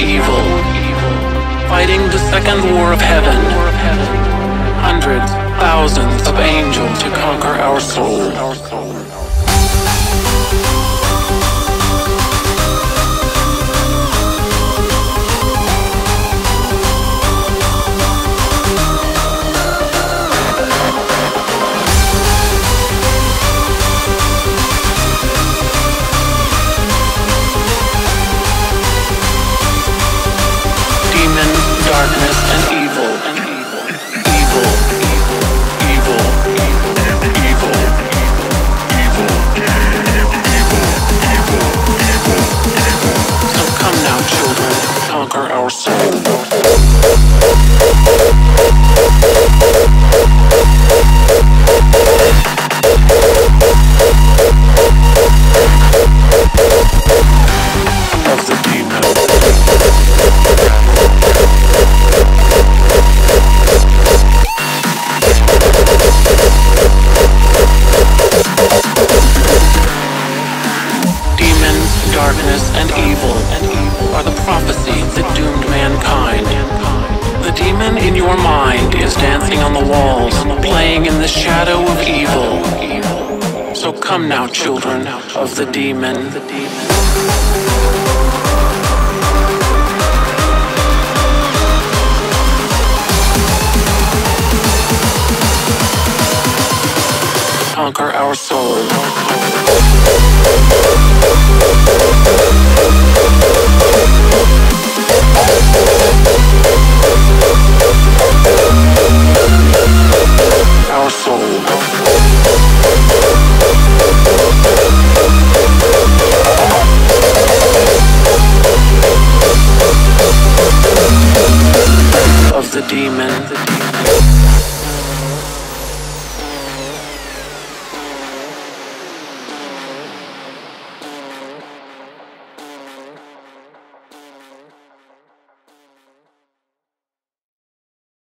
evil, fighting the second war of heaven. Hundreds, thousands of angels to conquer our soul. Darkness and evil, evil, evil, evil, evil. So come now, children, conquer our soul. Of the demon. Darkness and evil are the prophecy that doomed mankind. The demon in your mind is dancing on the walls, playing in the shadow of evil. So come now, children of the demon. Conquer our soul.